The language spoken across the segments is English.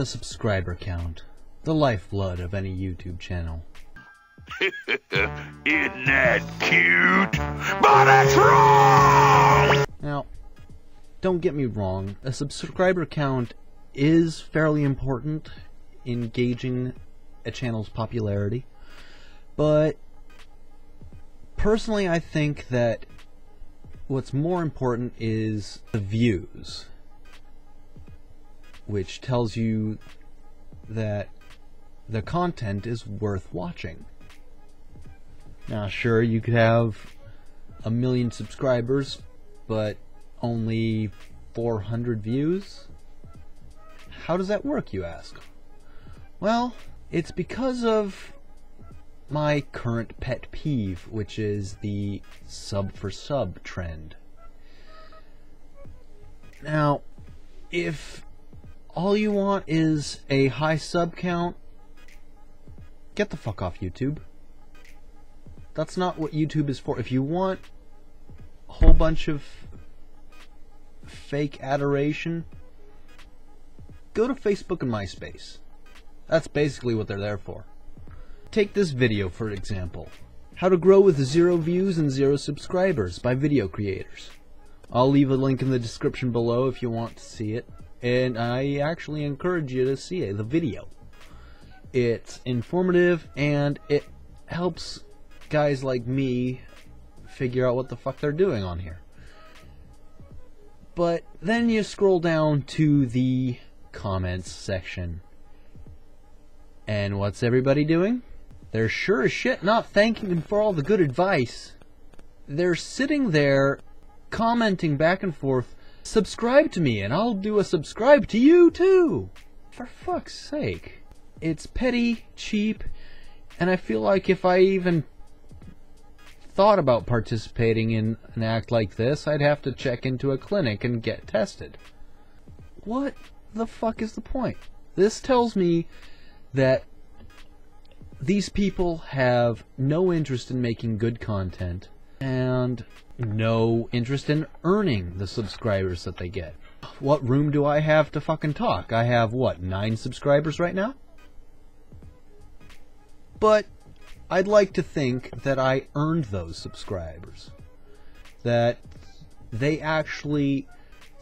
a subscriber count, the lifeblood of any YouTube channel. Isn't that cute? But it's wrong! Now, don't get me wrong, a subscriber count is fairly important in gauging a channel's popularity, but personally I think that what's more important is the views, which tells you that the content is worth watching. Now sure, you could have 1 million subscribers, but only 400 views? How does that work, you ask? Well, it's because of my current pet peeve, which is the sub-for-sub trend. Now, if all you want is a high sub count, get the fuck off YouTube. That's not what YouTube is for. If you want a whole bunch of fake adoration, go to Facebook and MySpace. That's basically what they're there for. Take this video for example. How to grow with 0 views and 0 subscribers by video creators. I'll leave a link in the description below if you want to see it, and I actually encourage you to see it, the video. It's informative and it helps guys like me figure out what the fuck they're doing on here. But then you scroll down to the comments section, and what's everybody doing? They're sure as shit not thanking him for all the good advice. They're sitting there commenting back and forth, "Subscribe to me and I'll do a subscribe to you too!" For fuck's sake. It's petty, cheap, and I feel like if I even thought about participating in an act like this, I'd have to check into a clinic and get tested. What the fuck is the point? This tells me that these people have no interest in making good content and no interest in earning the subscribers that they get. What room do I have to fucking talk? I have, what, 9 subscribers right now? But I'd like to think that I earned those subscribers, that they actually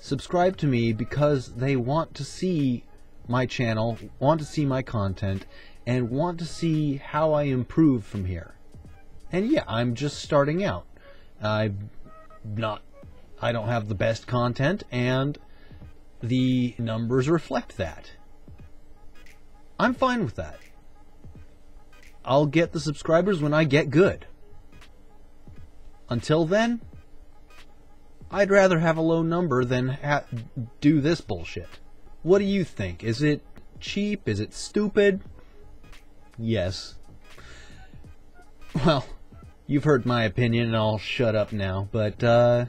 subscribe to me because they want to see my channel, want to see my content, and want to see how I improve from here. And yeah, I'm just starting out. I don't have the best content, and the numbers reflect that. I'm fine with that. I'll get the subscribers when I get good. Until then, I'd rather have a low number than do this bullshit. What do you think? Is it cheap? Is it stupid? Yes. Well, you've heard my opinion and I'll shut up now, but let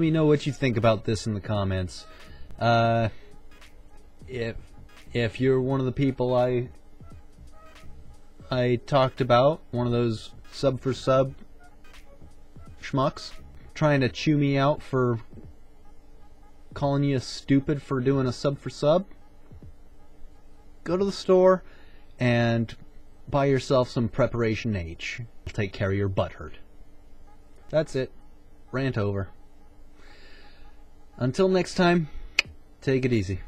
me know what you think about this in the comments. If you're one of the people I talked about, one of those sub-for-sub schmucks trying to chew me out for calling you stupid for doing a sub-for-sub, go to the store and buy yourself some Preparation H. It'll take care of your butt hurt. That's it. Rant over. Until next time, take it easy.